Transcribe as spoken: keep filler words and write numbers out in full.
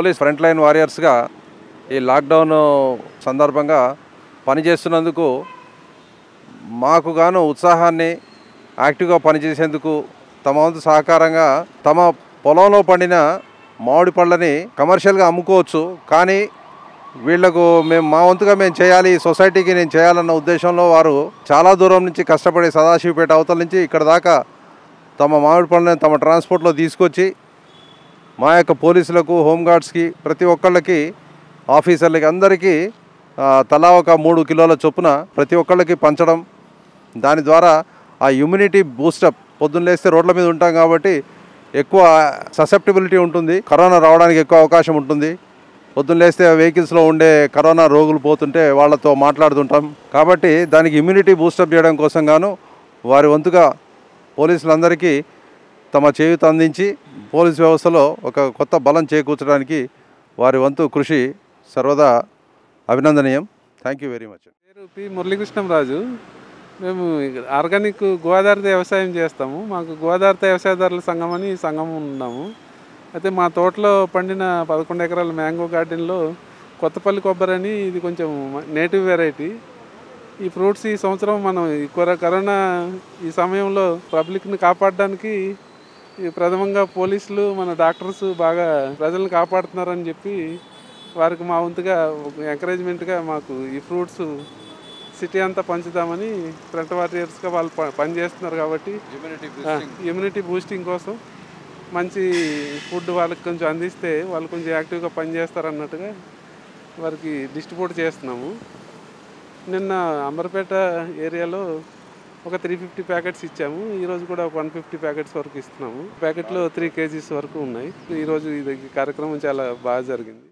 Police front line warriors గా ఈ lock down సందర్భంగా పని చేస్తున్నందుకు మాకు గాను ఉత్సాహాన్ని యాక్టివ్‌గా పని చేసేందుకు తమ వంతు సహకారంగా తమ పొలంలో పండిన మామిడి పళ్ళని కమర్షియల్ గా అమ్ముకోవచ్చు కానీ వీళ్ళకు మేము మా వంతుగా మేము చేయాలి సొసైటీకి నేను చేయాలన్న ఉద్దేశంలో వారు చాలా దూరం నుంచి కష్టపడి సదాశివపేట అవతల నుంచి ఇక్కడ దాకా తమ మామిడి పళ్ళని తమ ట్రాన్స్పోర్ట్లో తీసుకొచ్చి మా యొక్క పోలీసులకు హోంగార్డ్స్కి ప్రతి ఒక్కళ్ళకి ఆఫీసర్లకి అందరికీ తలా ఒక మూడు కిలోల చొప్పున ప్రతి ఒక్కళ్ళకి పంచడం దాని ద్వారా ఆ ఇమ్యూనిటీ బూస్టప్ పొద్దున్న లేస్తే రోడ్ల మీద ఉంటాం కాబట్టి ఎక్కువ ససెప్టబిలిటీ ఉంటుంది కరోనా రావడానికి ఎక్కువ అవకాశం ఉంటుంది పొద్దున్న లేస్తే వెహికల్స్లో ఉండే కరోనా రోగులు పోతుంటే వాళ్ళతో మాట్లాడుతుంటాం కాబట్టి దానికి ఇమ్యూనిటీ బూస్టప్ చేయడం కోసం గాను వారి వంతుగా పోలీసులందరికీ తమ చేయూత అందించి పోలీస్ వ్యవస్థలో ఒక కొత్త బలం చేకూర్చడానికి వారి వంతు కృషి సర్వదా అభినందనీయం థ్యాంక్ యూ వెరీ మచ్ పేరు పి మురళీకృష్ణం రాజు మేము ఆర్గానిక్ గోదావరి వ్యవసాయం చేస్తాము మాకు గోదావరి వ్యవసాయదారుల సంఘం అని సంఘం ఉన్నాము అయితే మా తోటలో పండిన పదకొండు ఎకరాల మ్యాంగో గార్డెన్లో కొత్తపల్లి కొబ్బరి అని ఇది కొంచెం నేటివ్ వెరైటీ ఈ ఫ్రూట్స్ ఈ సంవత్సరం మనం ఈ కరోనా ఈ సమయంలో పబ్లిక్ని కాపాడడానికి ప్రథమంగా పోలీసులు మన డాక్టర్స్ బాగా ప్రజలను కాపాడుతున్నారని చెప్పి వారికి మా వంతుగా ఎంకరేజ్మెంట్గా మాకు ఈ ఫ్రూట్స్ సిటీ అంతా పంచుదామని ఫ్రంట్ వారియర్స్గా వాళ్ళు పనిచేస్తున్నారు కాబట్టి ఇమ్యూనిటీ బూస్టింగ్ కోసం మంచి ఫుడ్ వాళ్ళకి కొంచెం అందిస్తే వాళ్ళు కొంచెం యాక్టివ్గా పనిచేస్తారు అన్నట్టుగా వారికి డిస్ట్రిబ్యూట్ చేస్తున్నాము నిన్న అంబర్పేట ఏరియాలో ఒక త్రీ ఫిఫ్టీ ప్యాకెట్స్ ఇచ్చాము ఈరోజు కూడా ఒక వన్ ఫిఫ్టీ ప్యాకెట్స్ వరకు ఇస్తున్నాము ప్యాకెట్లో త్రీ కేజీస్ వరకు ఉన్నాయి ఈరోజు ఇది కార్యక్రమం చాలా బాగా జరిగింది.